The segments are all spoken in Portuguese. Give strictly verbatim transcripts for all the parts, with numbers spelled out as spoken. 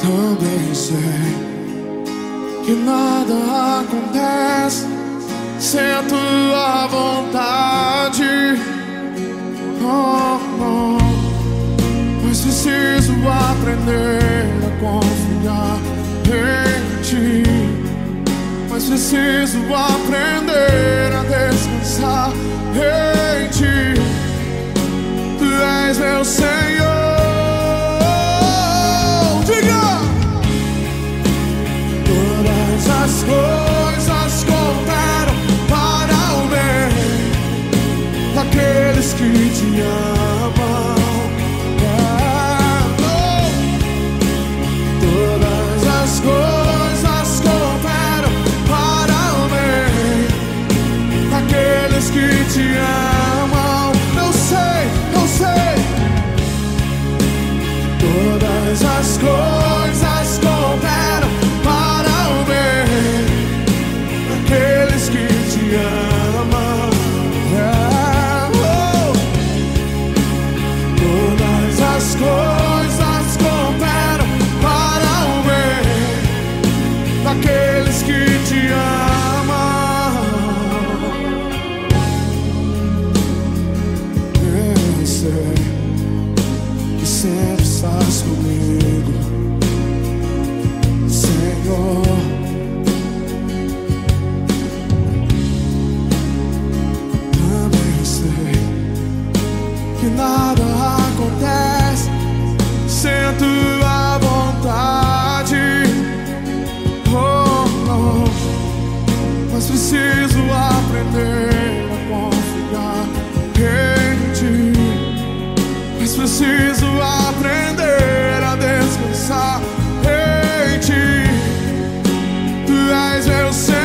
Também sei que nada acontece sem a tua vontade, oh, oh. Mas preciso aprender a confiar em ti. Mas preciso aprender a descansar em ti. Tu és meu Senhor. Diga! Todas as coisas cooperam para o bem daqueles que te amam. As coisas cooperam para o bem daqueles que te amam, yeah, oh. Todas as coisas cooperam para o bem daqueles que te amam. Eu sei que sempre estás comigo, tua vontade, oh, oh. Mas preciso aprender a confiar em ti. Mas preciso aprender a descansar em ti. Tu és meu Senhor.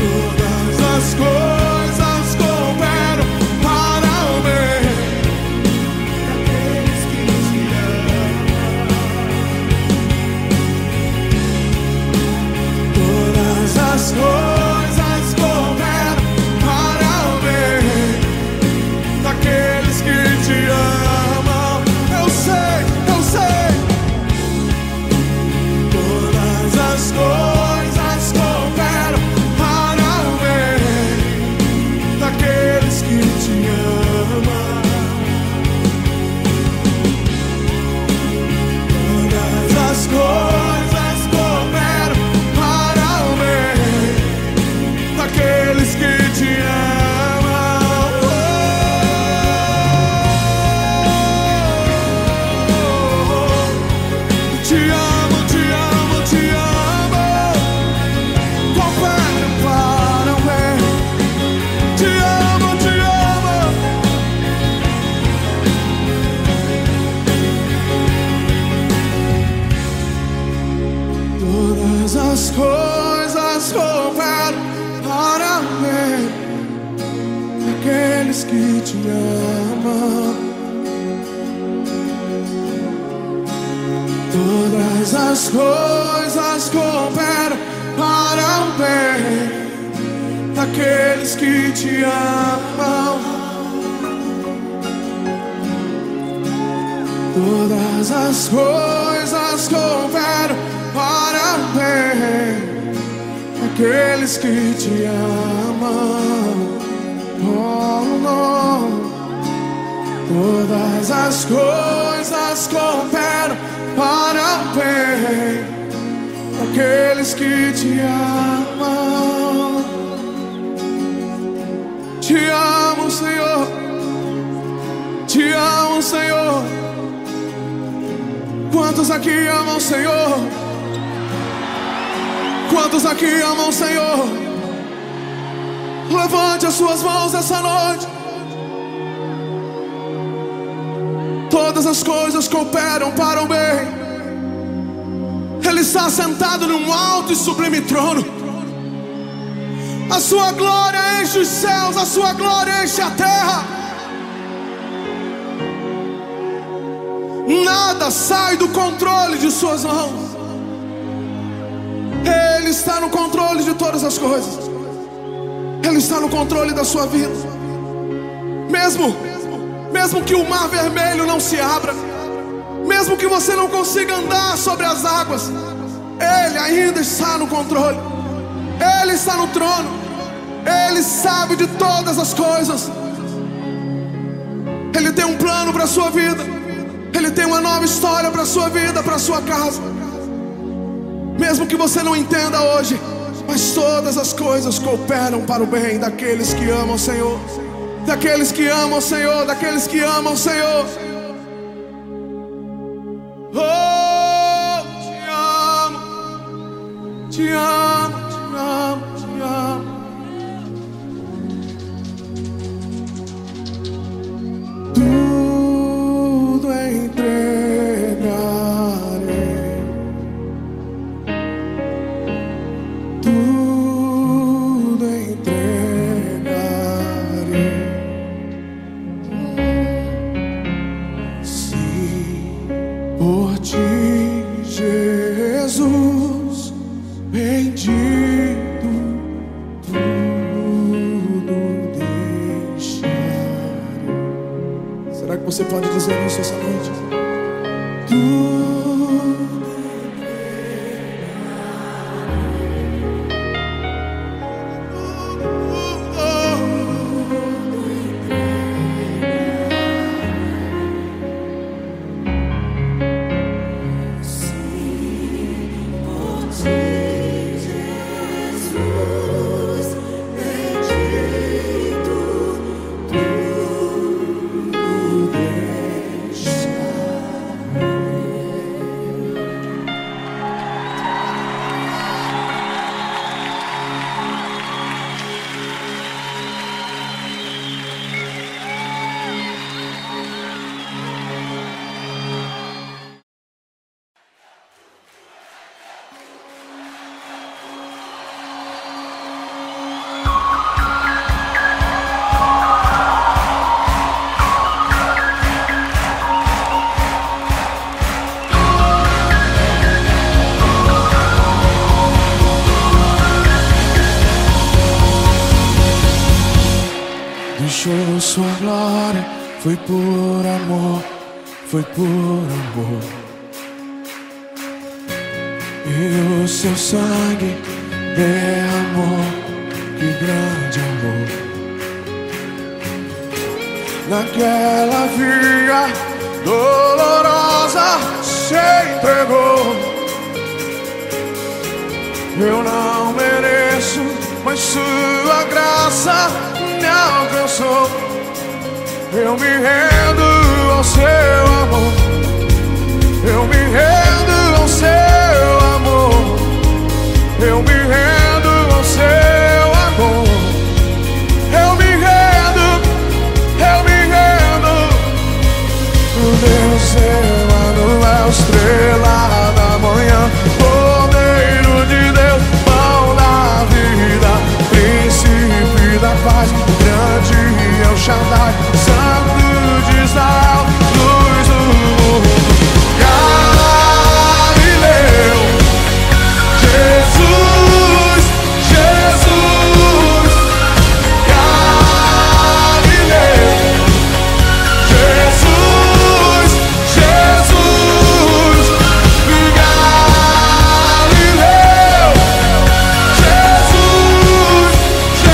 Todas as coisas que te ama. Todas as coisas cooperam para o bem daqueles que te amam. Todas as coisas cooperam para o bem daqueles que te amam. Oh, no. Todas as coisas cooperam para o bem daqueles que te amam. Te amo, Senhor. Te amo, Senhor. Quantos aqui amam o Senhor? Quantos aqui amam o Senhor? Levante as suas mãos essa noite. Todas as coisas cooperam para o bem. Ele está sentado num alto e sublime trono. A sua glória enche os céus, a sua glória enche a terra. Nada sai do controle de suas mãos. Ele está no controle de todas as coisas. Ele está no controle da sua vida. Mesmo, mesmo que o mar vermelho não se abra, mesmo que você não consiga andar sobre as águas, Ele ainda está no controle. Ele está no trono. Ele sabe de todas as coisas. Ele tem um plano para a sua vida. Ele tem uma nova história para a sua vida, para a sua casa. Mesmo que você não entenda hoje, mas todas as coisas cooperam para o bem daqueles que amam o Senhor. Daqueles que amam o Senhor, daqueles que amam o Senhor. Oh, te amo, te amo, te amo, te amo. Tudo entregarei, tudo entregarei, se por ti, Jesus, bendito. Tudo deixarei. Será que você pode dizer isso essa noite? Tudo deixou sua glória, foi por amor, foi por amor. E o seu sangue derramou, que grande amor. Naquela via dolorosa se entregou. Eu não mereço, mas sua graça me alcançou. Eu me rendo ao seu amor. Eu me rendo ao seu amor. Eu me rendo ao seu amor. Eu me rendo, eu me rendo. O Deus Emmanuel, estrela da manhã, poderoso de Deus, pão da vida, príncipe da paz. Grande é o Shaddai, Santo de Israel, luz do mundo. Galileu, Jesus, Jesus. Galileu, Jesus, Jesus. Galileu, Jesus, Jesus.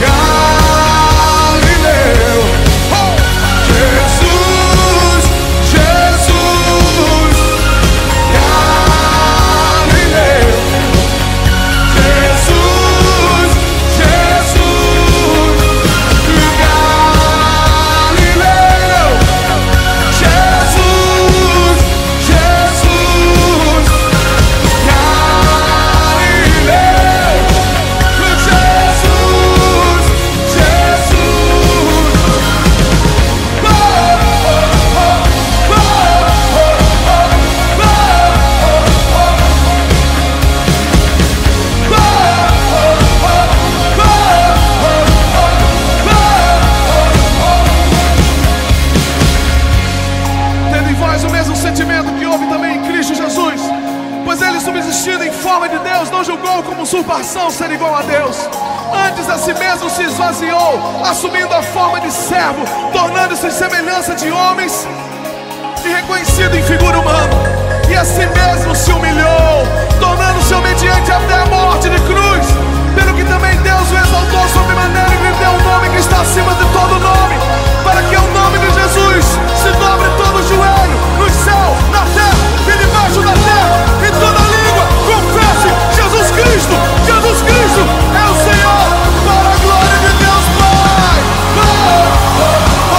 Galileu, oh! Jesus, forma de Deus, não julgou como usurpação ser igual a Deus. Antes a si mesmo se esvaziou, assumindo a forma de servo, tornando-se em semelhança de homens e reconhecido em figura humana. E a si mesmo se humilhou, tornando-se obediente até a morte de cruz. Pelo que também Deus o exaltou sobremaneira e lhe deu um nome que está acima de todo nome, para que o nome de Jesus se dobre todo o joelho, no céu, na terra e debaixo da terra, e toda língua confesse: Jesus Cristo, Jesus Cristo é o Senhor, para a glória de Deus Pai. Meu Deus,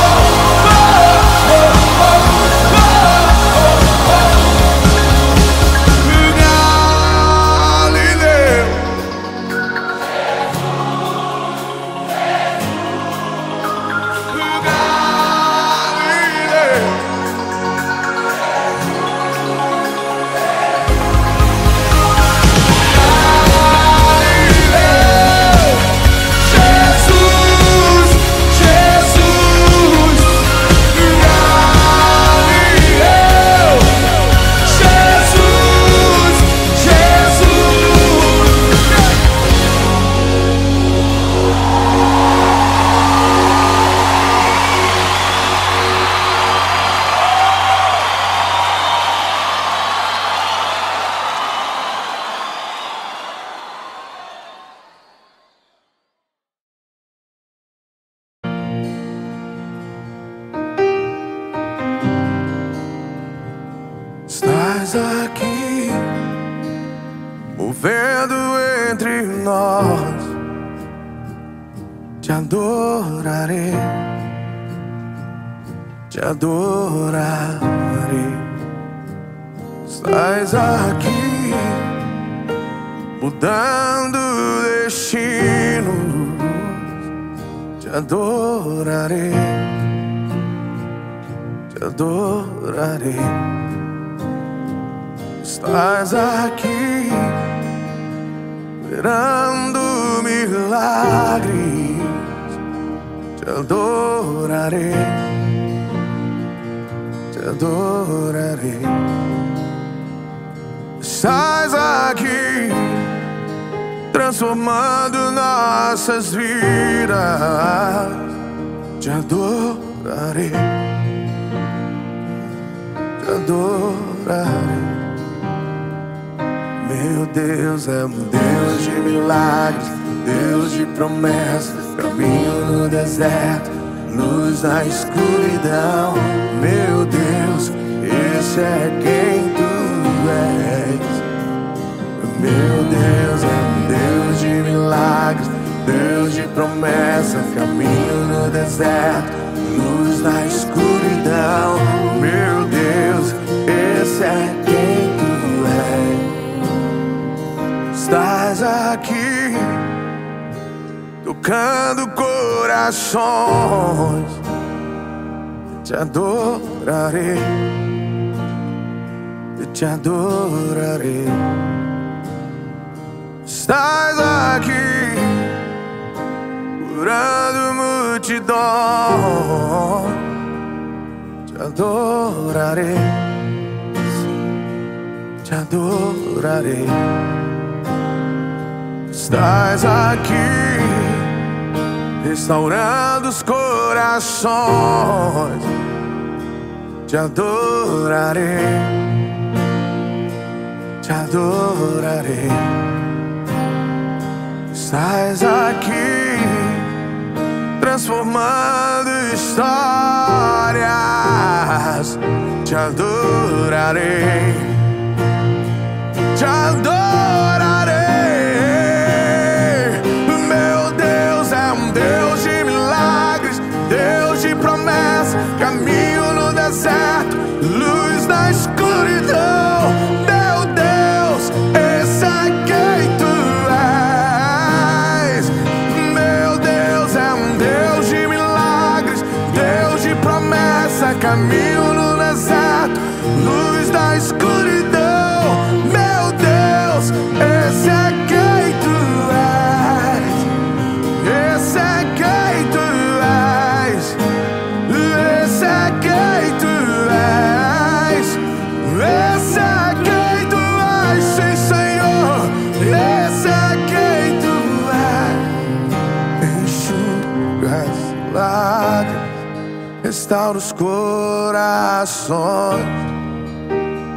os corações.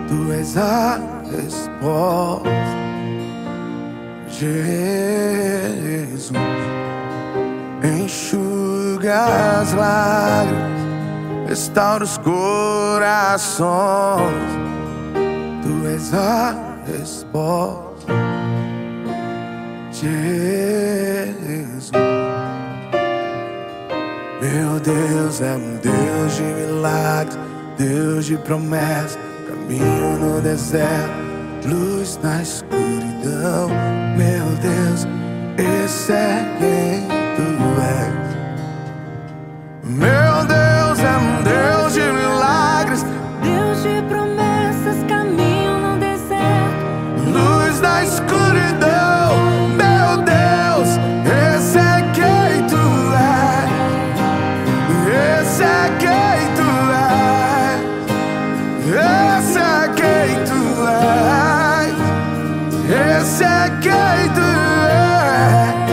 Tu és a resposta, Jesus. Enxuga as lágrimas, restaura os corações. Tu és a resposta, Jesus. Meu Deus é um Deus de milagres, Deus de promessas, caminho no deserto, luz na escuridão. Meu Deus, esse é quem tu és. Meu Deus é um Deus de milagres, Deus de promessas, caminho no deserto, luz na escuridão. Meu Deus, esse é quem tu és. Esse é quem tu és. Esse é quem tu és.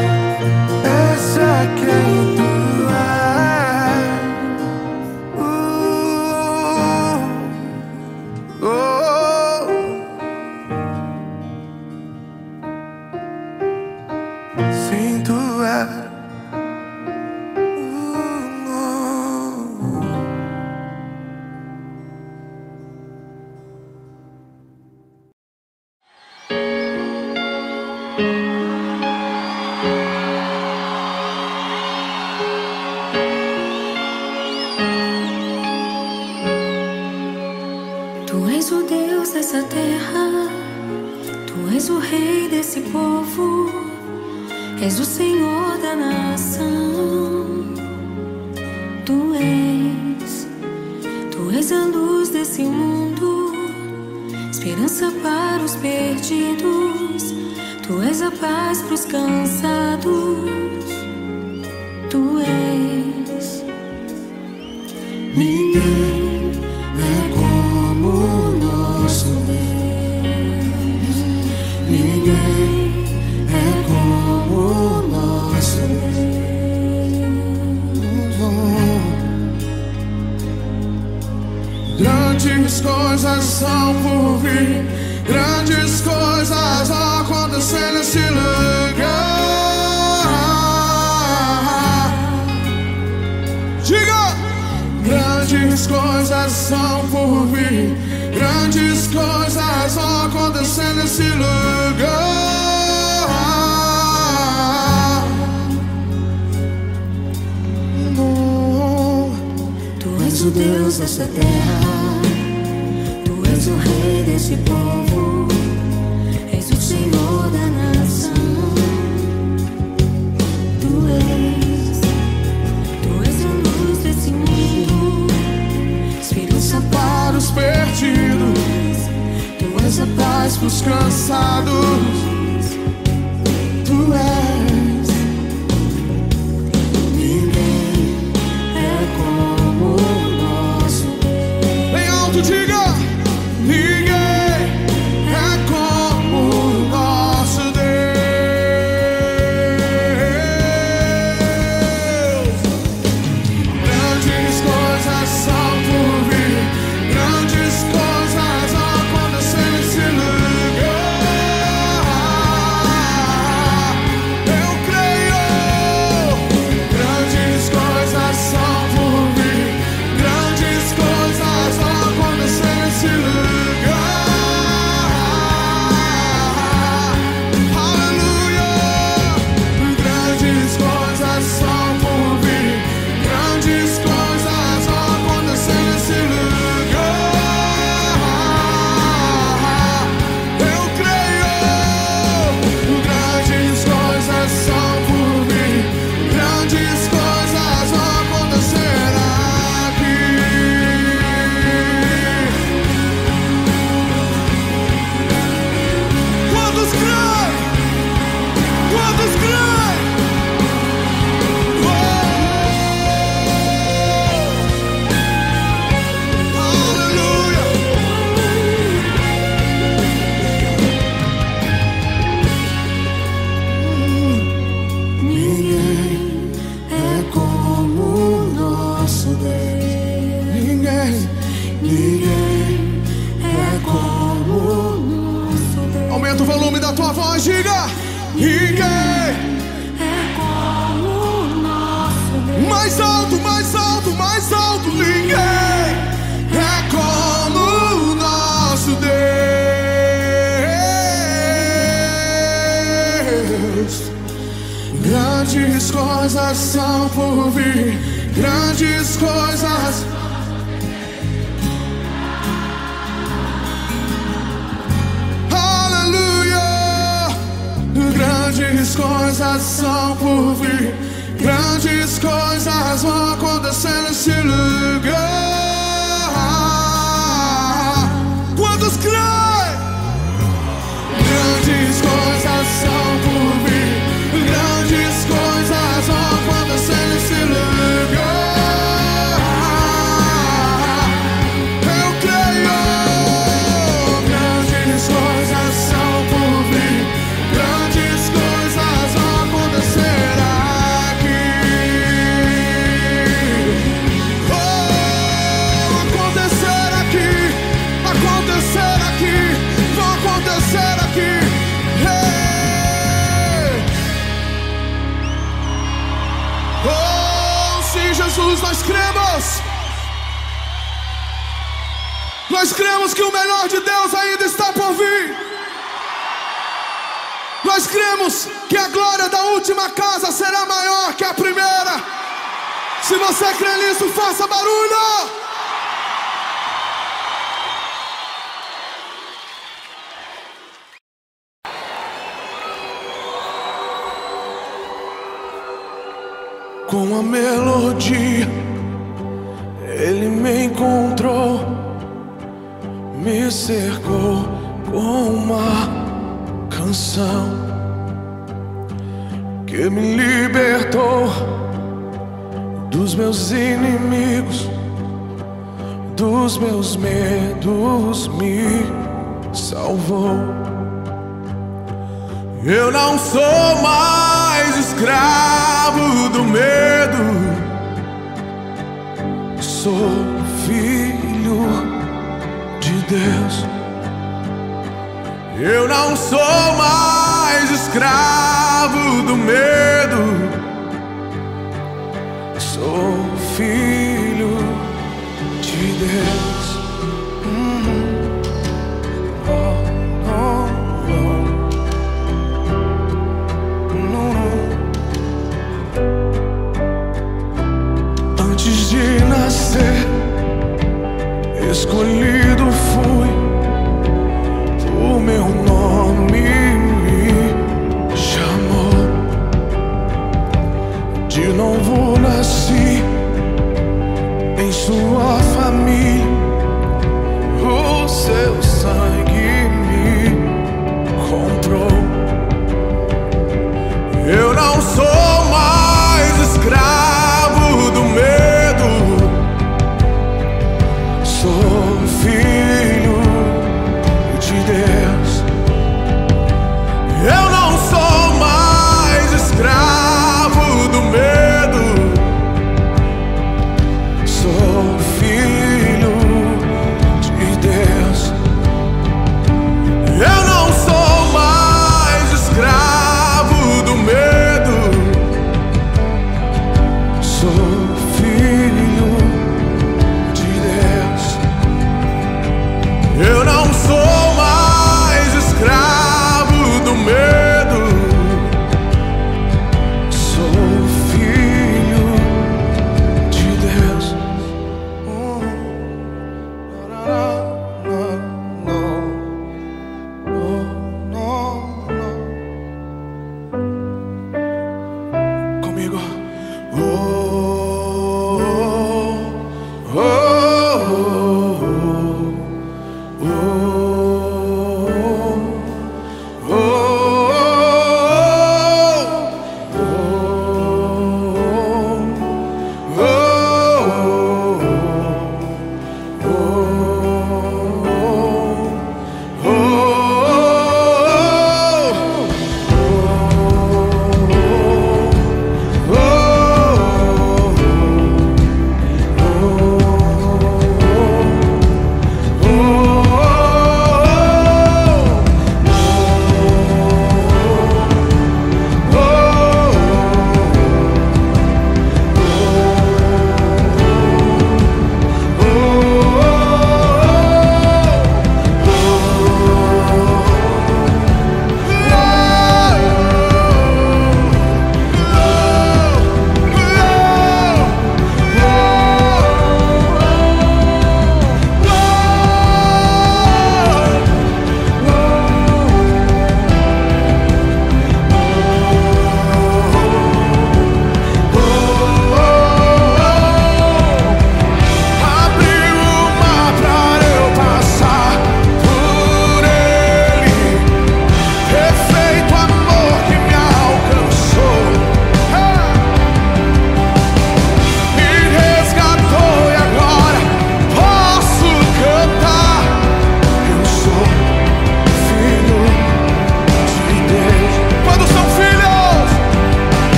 Esse é quem tu és. Yeah. a tua voz, diga: ninguém é como o nosso Deus. Mais alto, mais alto, mais alto. Ninguém é como o nosso Deus. Grandes coisas são por vir, grandes coisas. Grandes coisas são por vir, grandes coisas vão acontecer nesse lugar. Quantos creem? Grandes coisas são por vir, grandes coisas vão acontecer nesse lugar. Nós cremos, nós cremos que o melhor de Deus ainda está por vir. Nós cremos que a glória da última casa será maior que a primeira. Se você crê nisso, faça barulho. Com a melodia, ele me encontrou, me cercou com uma canção que me libertou dos meus inimigos, dos meus medos, me salvou. Eu não sou mais escravo do medo, sou filho de Deus. Eu não sou mais escravo do medo, sou filho de Deus. Hum. Oh, oh. Antes de nascer, escolhido fui, o meu nome me chamou. De novo nasci,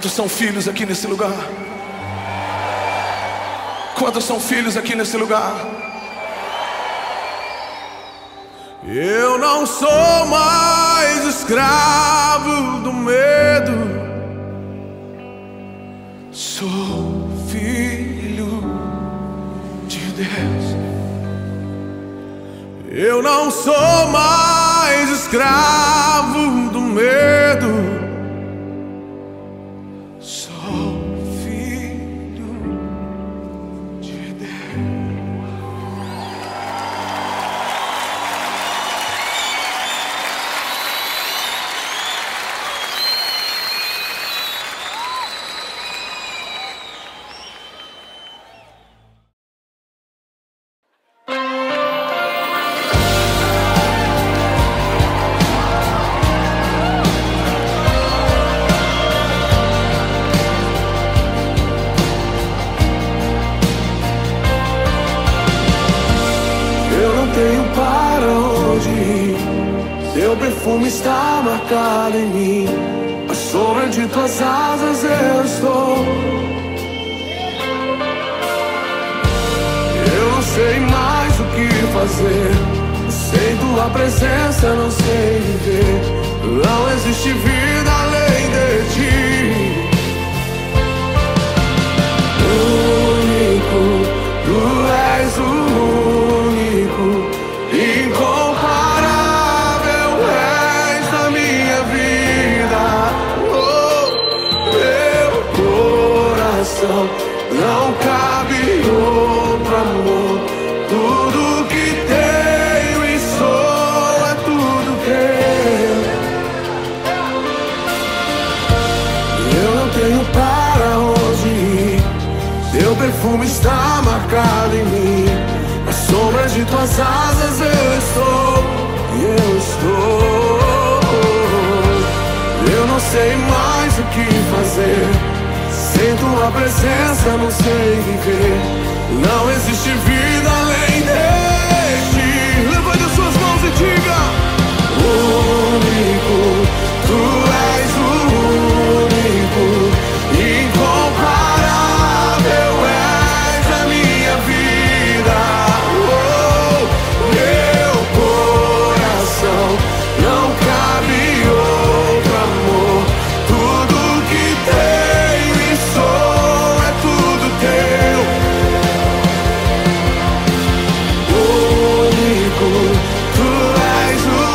Quantos são filhos aqui nesse lugar? Quantos são filhos aqui nesse lugar? Eu não sou mais escravo do medo, sou filho de Deus. Eu não sou mais escravo do medo, está marcado em mim, mas sombra de tuas asas eu estou. Eu não sei mais o que fazer, sem tua presença não sei viver. Não existe vida além de ti. Único, tu és o único incomparável. Não cabe outro amor. Tudo que tenho e sou é tudo teu. Eu não tenho para onde ir, teu perfume está marcado em mim. As sombras de tuas asas eu estou, eu estou. Eu não sei mais o que fazer, sem tua presença não sei viver. Não existe vida além de ti. Levante as suas mãos e diga: único, tu és o único, incomparável és a minha vida. Oh, meu coração não cabe outro amor. Tudo que tem teu. Único, tu és o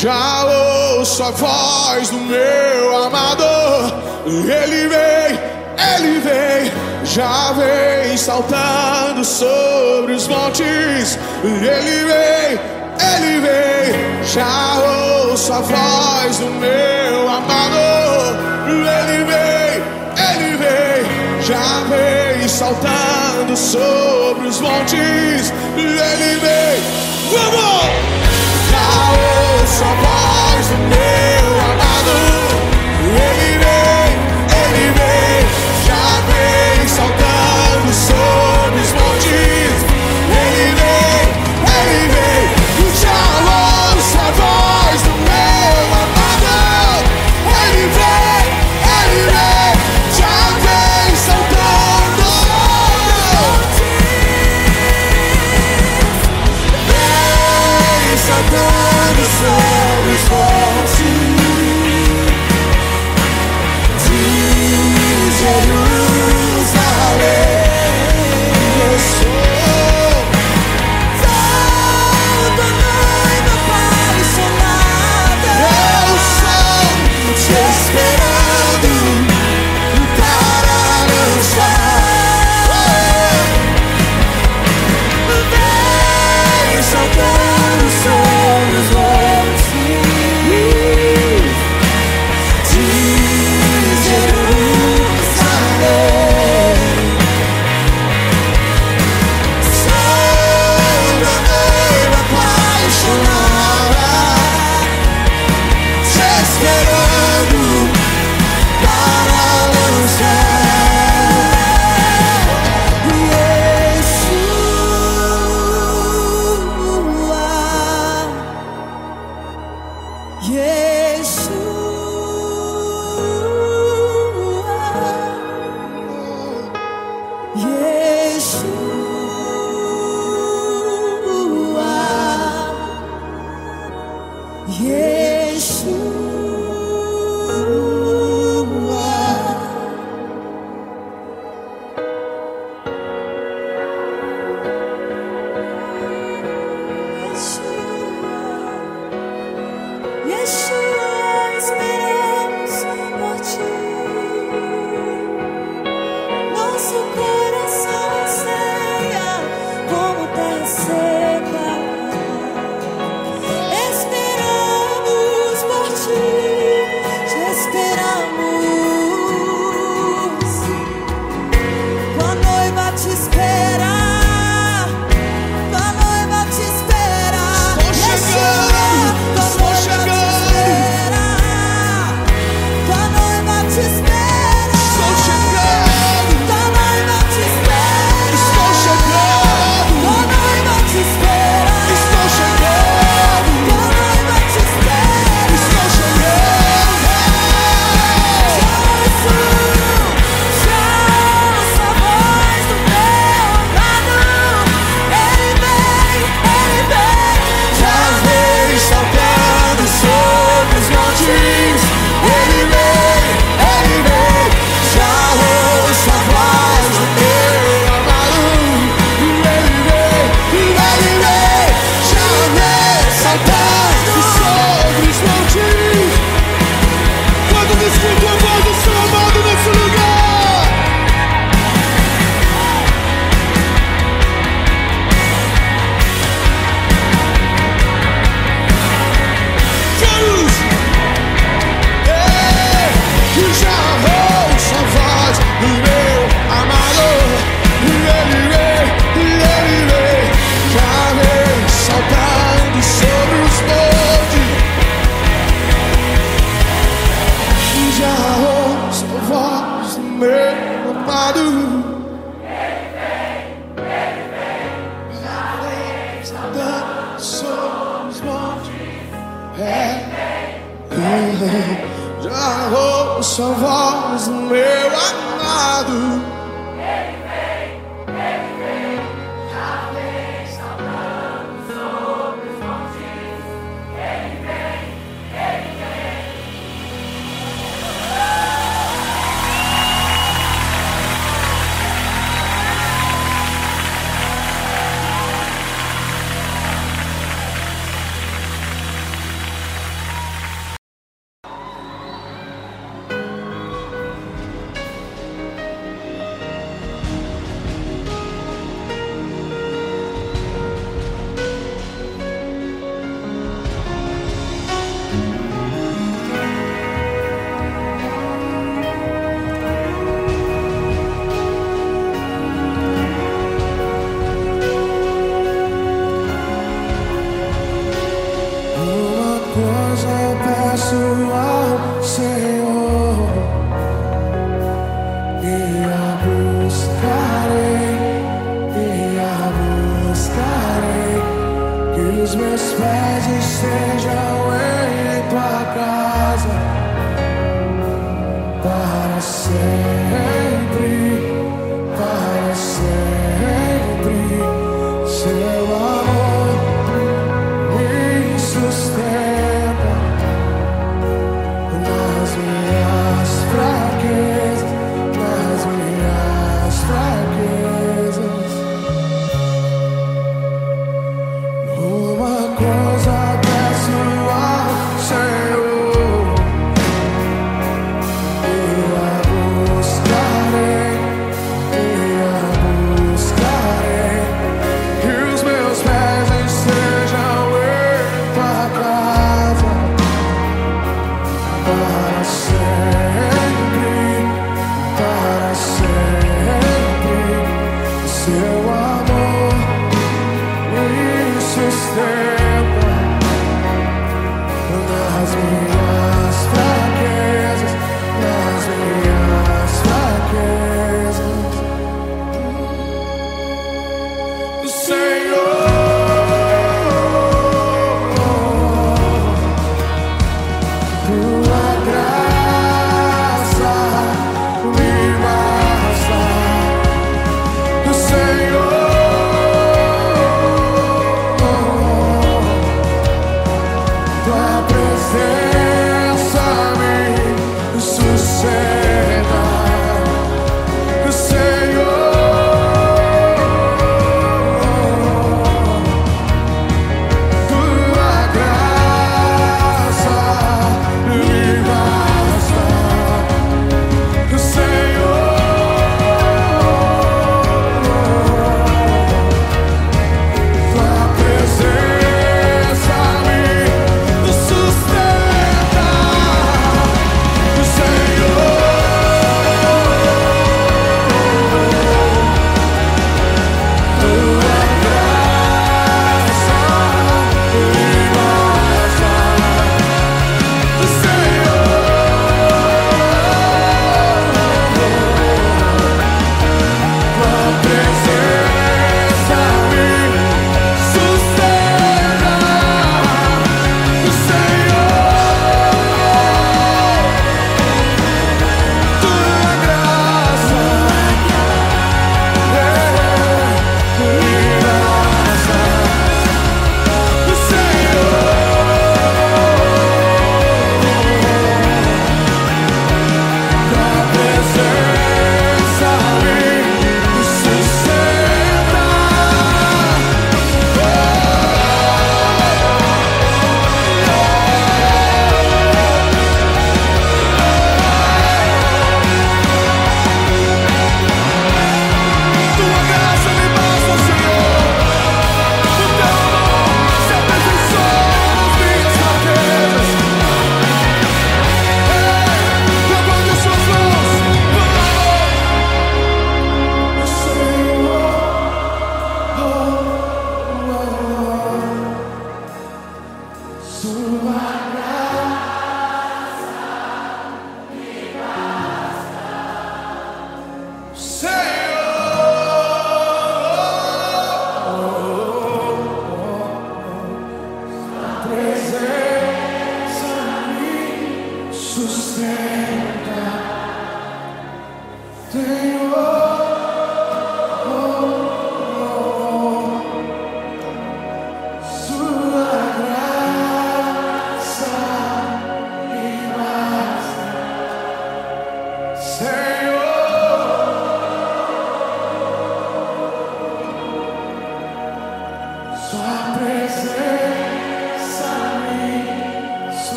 Já ouço a voz do meu amado, ele vem, ele vem, já vem saltando sobre os montes, ele vem, ele vem, já ouço a voz do meu amado, ele vem, ele vem, já vem saltando sobre os montes, ele vem, vamos! Só voz do meu amado, ele vem, ele vem, já vem saltando sobre os montes, ele vem, ele vem, e já ouço a voz do meu amado, ele vem, ele vem, já vem saltando sobre os montes, vem saltando sobre os montes.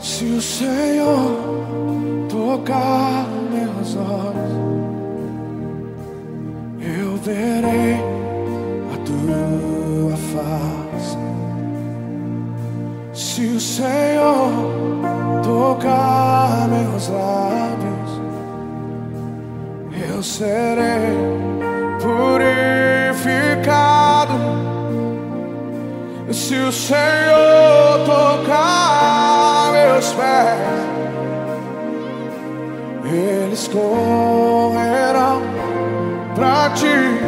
Se o Senhor tocar meus olhos, eu verei a tua face. Se o Senhor tocar meus lábios, eu serei purificado. Se o Senhor tocar meus pés, eles correrão pra ti.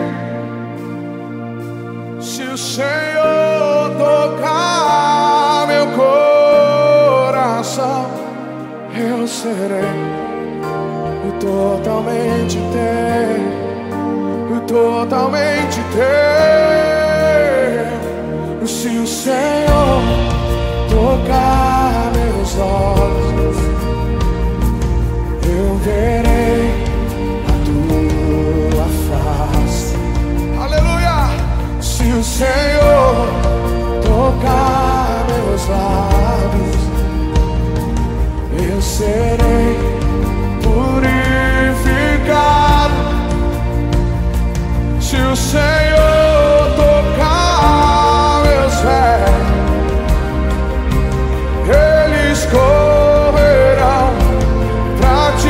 Se o Senhor tocar meu coração, eu serei totalmente teu, totalmente teu. Se o Senhor tocar meus olhos, eu verei a tua face. Aleluia! Se o Senhor tocar meus lábios, eu serei purificado. Se o Senhor tocar meus pés, correrão pra ti.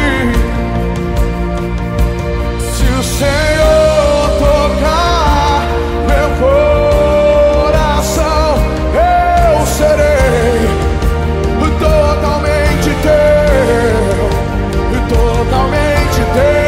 Se o Senhor tocar meu coração, eu serei totalmente teu, totalmente teu.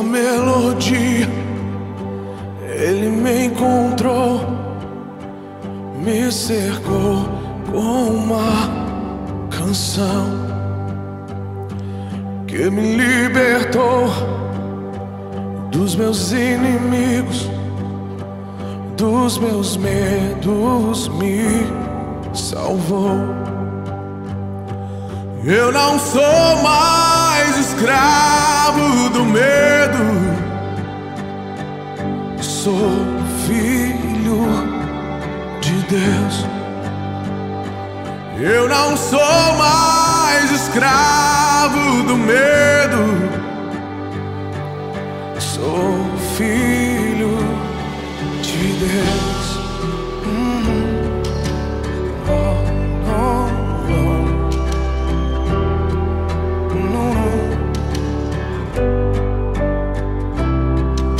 uma melodia, ele me encontrou, me cercou com uma canção que me libertou dos meus inimigos, dos meus medos, me salvou. Eu não sou mais escravo do medo, sou filho de Deus. Eu não sou mais escravo do medo, sou filho de Deus.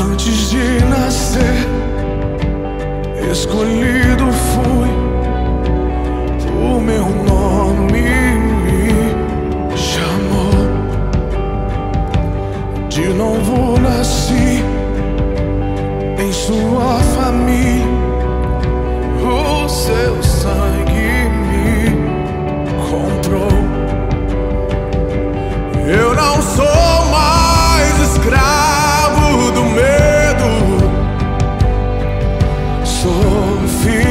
Antes de nascer, escolhido fui, o meu nome me chamou. De novo nasci em sua família, o seu sangue me comprou. Eu não sou mais escravo do medo, sou filho.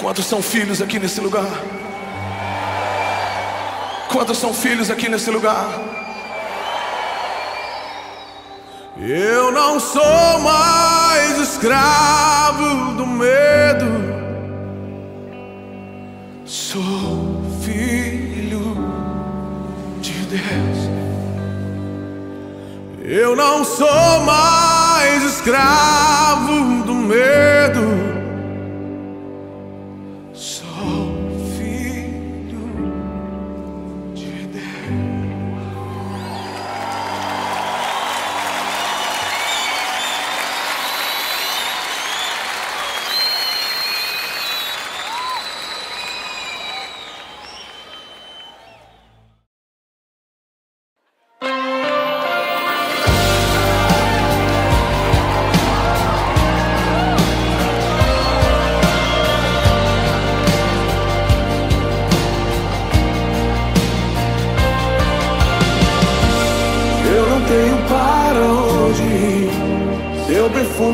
Quantos são filhos aqui nesse lugar? Quantos são filhos aqui nesse lugar? Eu não sou mais escravo do medo, sou filho de Deus. Eu não sou mais escravo do medo,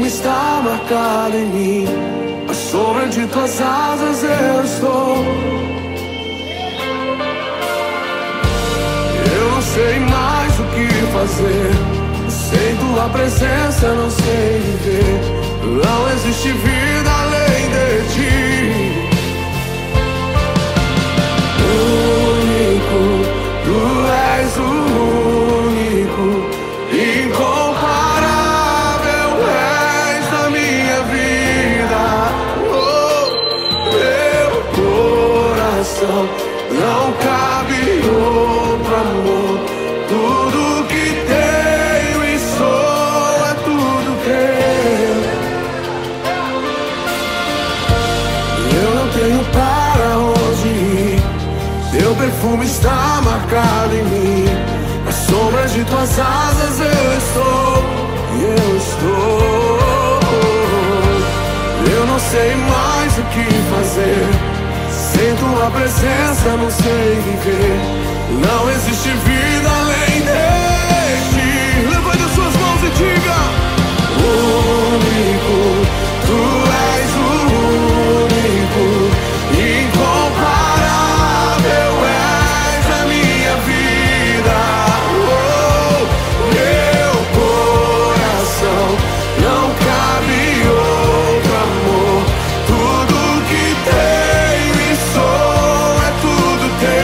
está marcado em mim, a sombra de tuas asas eu estou. Eu não sei mais o que fazer, sem tua presença não sei viver. Não existe vida além de ti, único, tu és o único, incomparável. Não cabe outro amor, tudo que tenho e sou é tudo teu. Eu não tenho para onde ir, teu perfume está marcado em mim, nas sombras de tuas asas eu estou, eu estou. Eu não sei mais o que fazer, sem tua presença não sei viver. Não existe vida além de ti. Levante as suas mãos e diga: único, tu és o único, incomparável és a minha vida. Oh, meu coração não cabe outro amor, tudo que tem é tudo teu.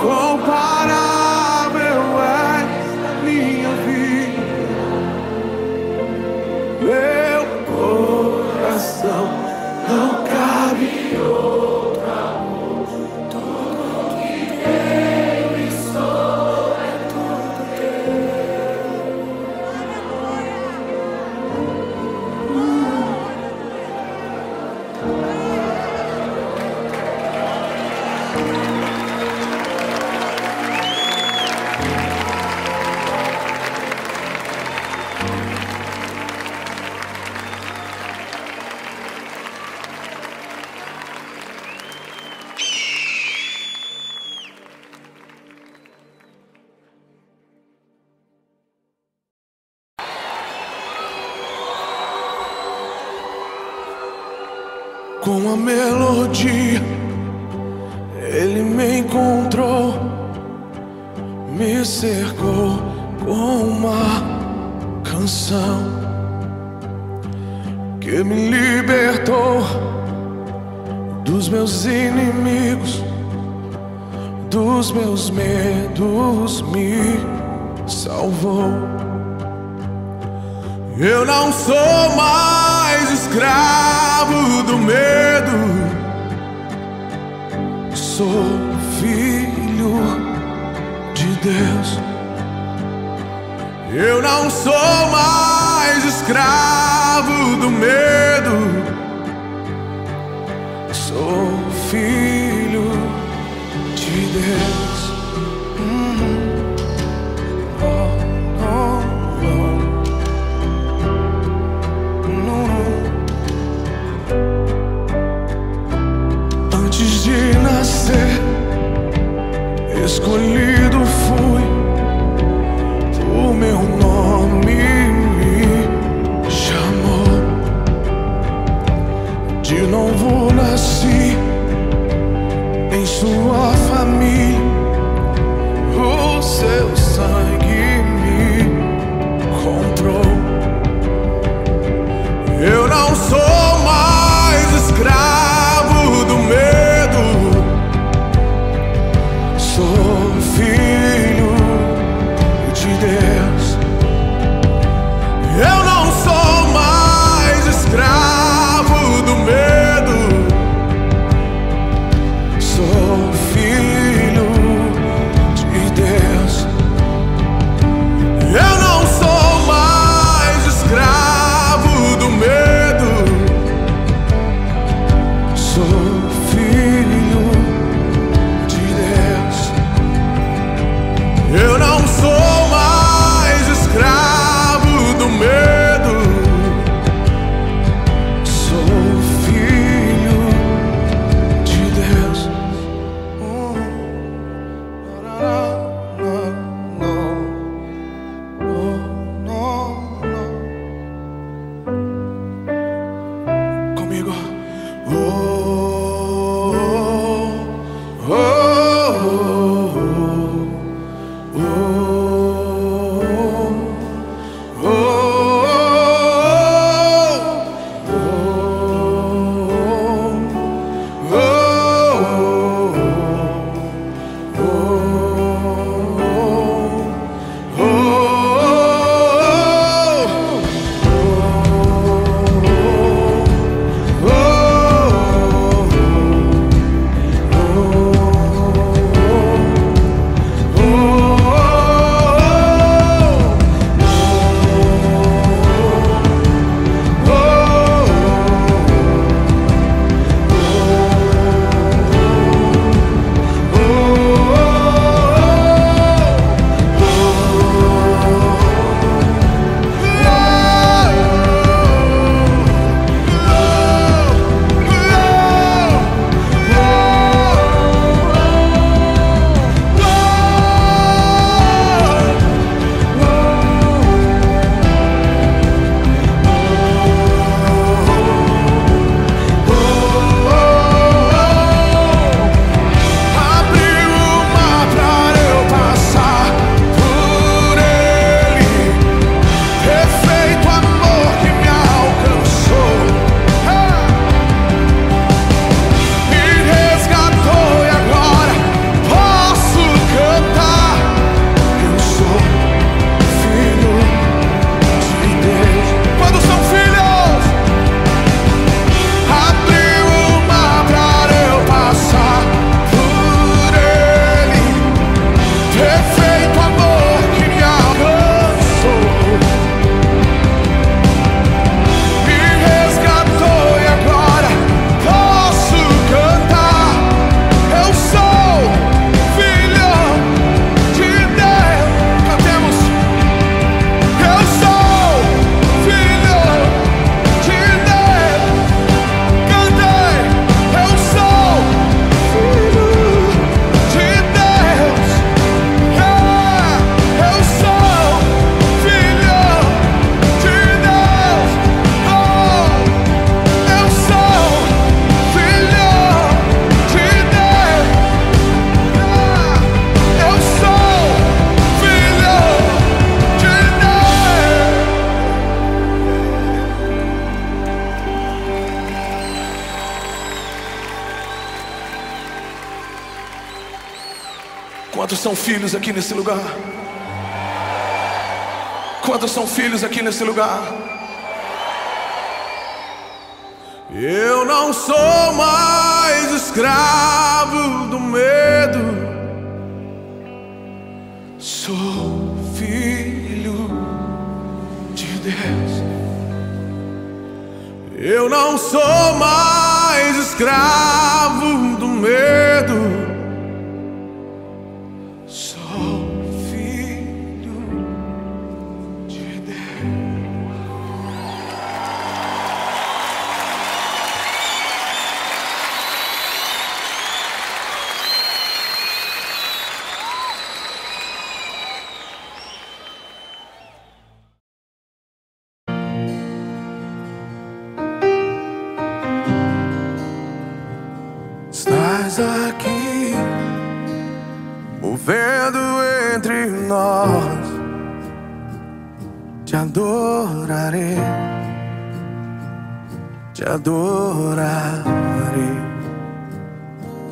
incomparável é a minha vida, meu coração não cabe outro amor, tudo que eu e sou é tudo teu. Hum. Com a melodia, ele me encontrou, me cercou com uma canção que me libertou dos meus inimigos, dos meus medos, me salvou. Eu não sou mais escravo do medo, sou filho de Deus. Eu não sou mais escravo do medo, sou filho de Deus. Hum. Oh, oh, oh. No. Antes de nascer, escolhido fui, o meu nome me chamou. De novo nasci em sua família, o seu sangue me comprou. Eu não sou mais escravo do medo, sou filho. Quantos são filhos aqui nesse lugar? Quantos são filhos aqui nesse lugar? Eu não sou mais escravo do medo, sou filho de Deus. Eu não sou mais escravo do medo, aqui movendo entre nós. Te adorarei, te adorarei.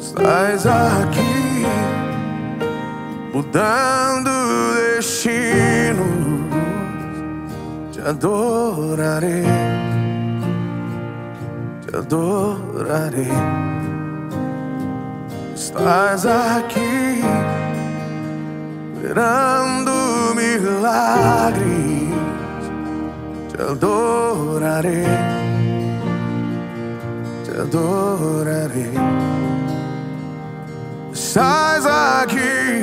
Estás aqui mudando destino. Te adorarei, te adorarei. Estás aqui esperando milagres. Te adorarei, te adorarei. Estás aqui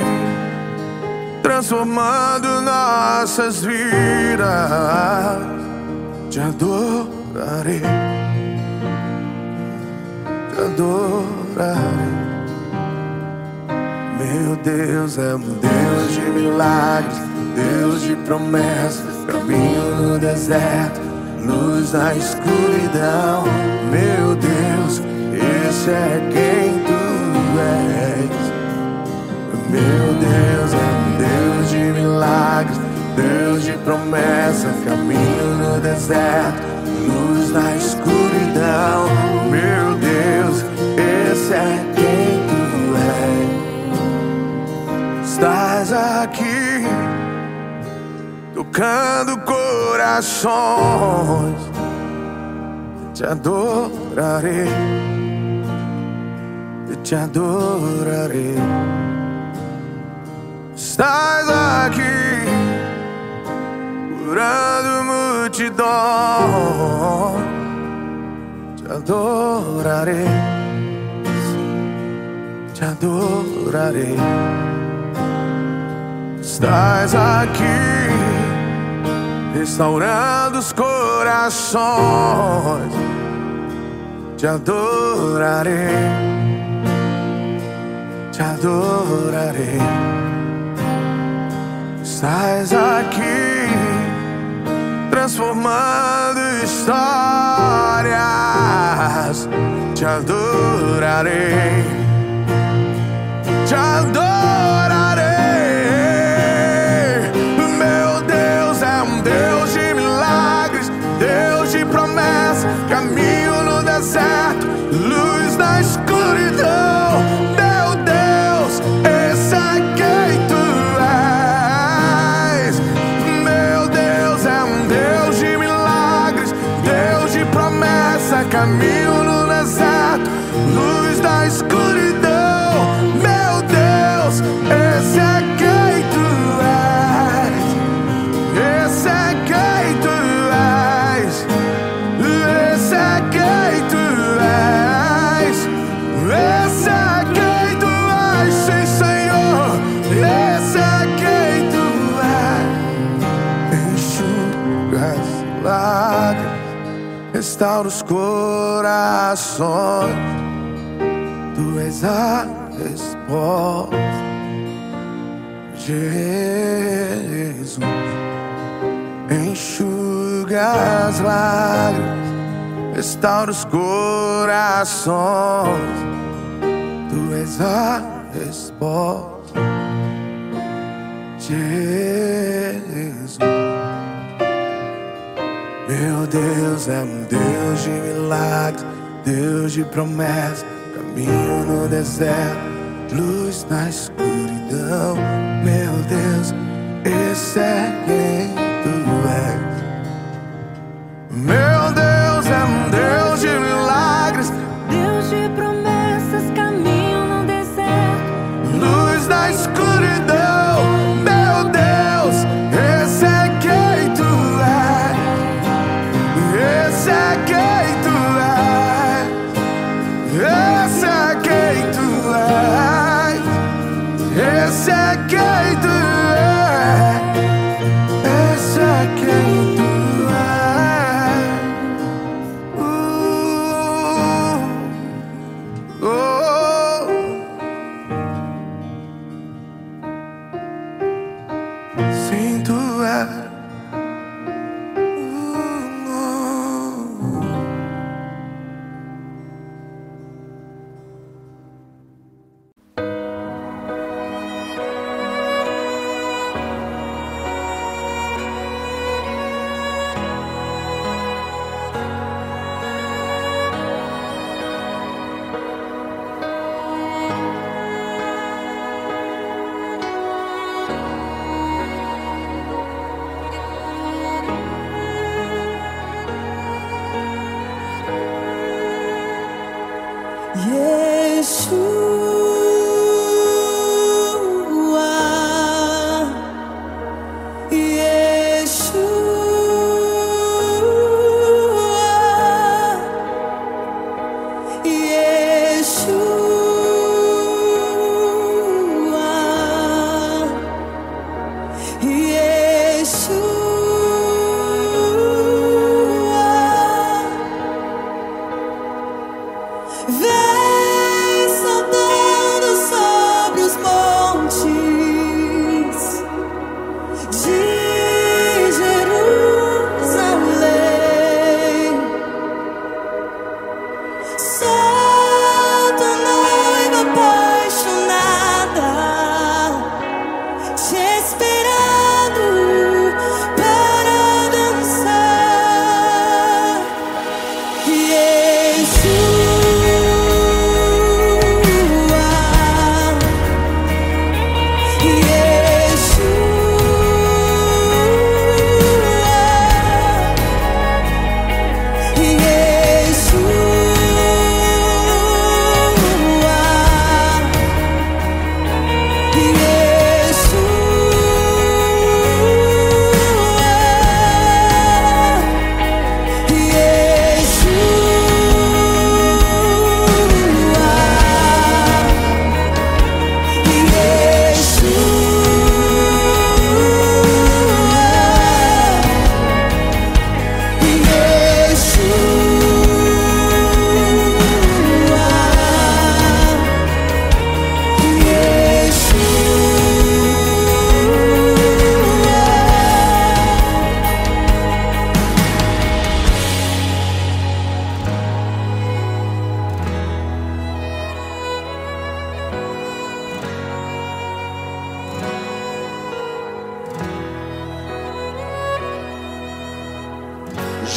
transformando nossas vidas. Te adorarei, te adorarei. Meu Deus é um Deus de milagres, Deus de promessas, caminho no deserto, luz na escuridão. Meu Deus, esse é quem tu és. Meu Deus é um Deus de milagres, Deus de promessas, caminho no deserto, luz na escuridão. Meu Deus, esse é quem tu és. Estás aqui tocando corações. Te adorarei, te adorarei. Estás aqui curando multidão. Te adorarei, te adorarei. Estás aqui restaurando os corações. Te adorarei, te adorarei. Estás aqui transformando histórias. Te adorarei, te adorarei. Caminho no deserto, luz na escuridão. Meu Deus, esse é quem tu és. Meu Deus é um Deus de milagres, Deus de promessa, caminho no deserto, luz na escuridão. Meu Deus, esse é quem tu és. Esse é quem tu és. Restaura os corações. Tu és a resposta, Jesus. Enxuga as lágrimas, restaura os corações. Tu és a resposta, Jesus. Meu Deus é um Deus de milagres, Deus de promessas, caminho no deserto, luz na escuridão. Meu Deus, esse é quem tu és. Meu Deus é um Deus de milagres, Deus de promessas, caminho no deserto, luz da escuridão. Meu Deus, esse é quem tu és. Esse é quem tu és. Esse é quem tu és. Esse é quem tu és.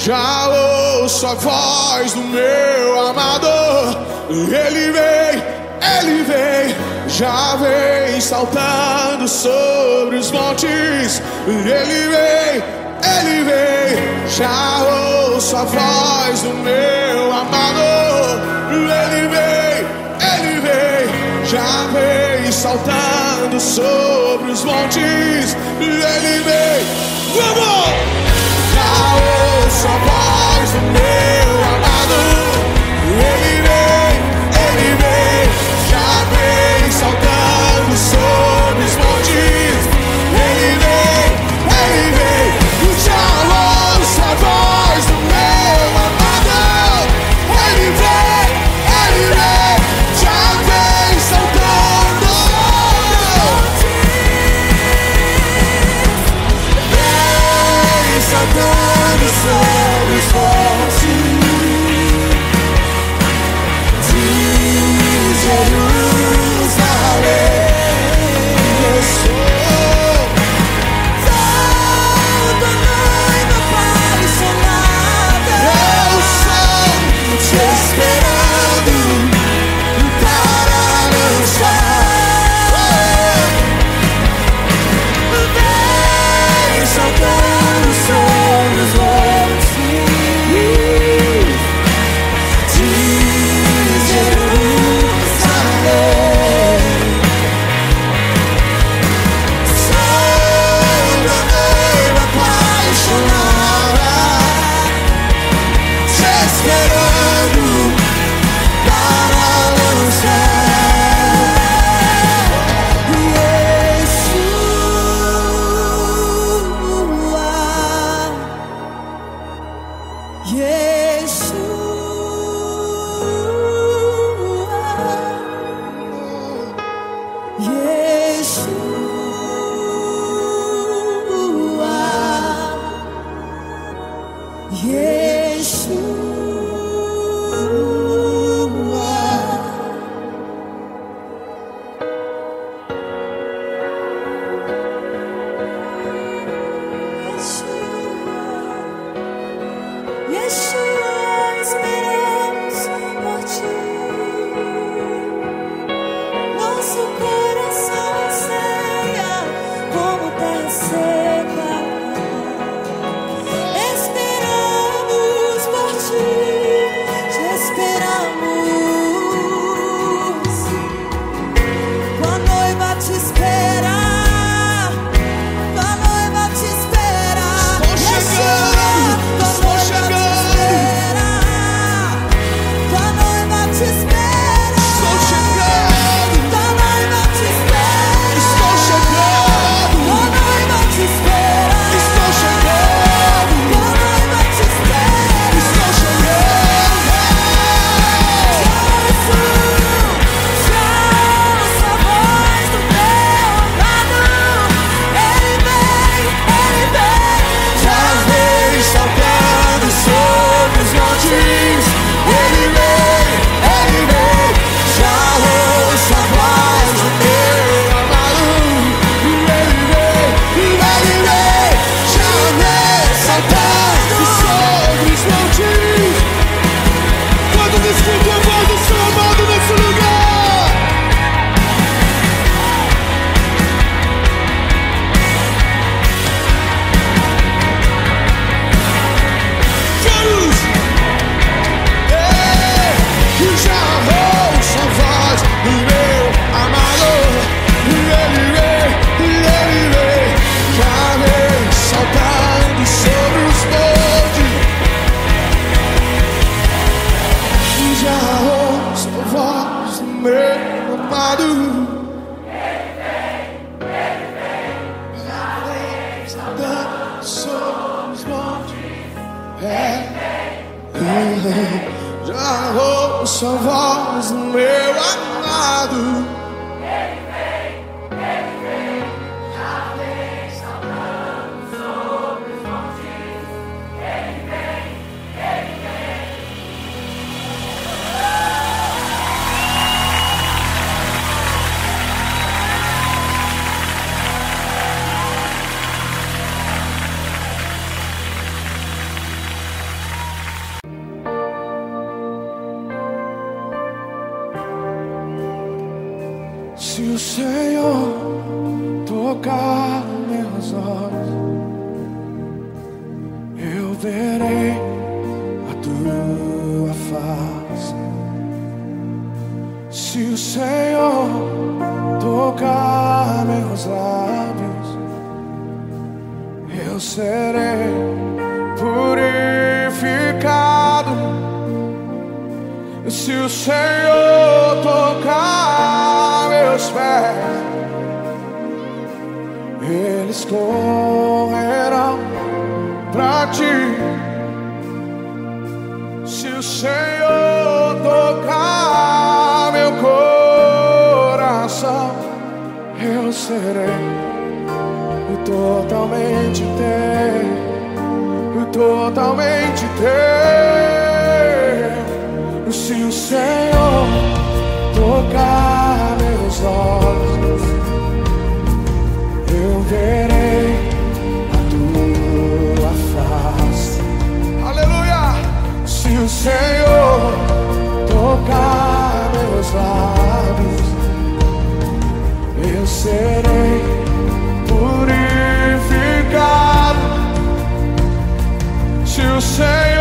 Já ouço a voz do meu amado, ele vem, ele vem, já vem saltando sobre os montes. Ele vem, ele vem, já ouço a voz do meu amado, ele vem, ele vem, já vem saltando sobre os montes. Ele vem, vamos! Só voz do meu amado, ele vem, ele vem, já vem saltando sobre os montes. Ele vem, ele vem, já ouço a voz do meu amado. Ele vem, ele vem, já vem saltando sobre os montes. Vem saltando sobre os montes. a roça, a voz do meu amado. Ele vem, ele vem, já vem saltando sobre os montes. Ele vem, ele Se o Senhor tocar meus olhos, eu verei a tua face. Se o Senhor tocar meus lábios, eu serei purificado. Se o Senhor tocar meus pés, eles correrão pra ti. Se o Senhor tocar meu coração, eu serei totalmente teu, totalmente teu. Se o Senhor tocar meus olhos, eu verei a tua face. Aleluia! Se o Senhor tocar meus lábios, eu serei purificado. Se o Senhor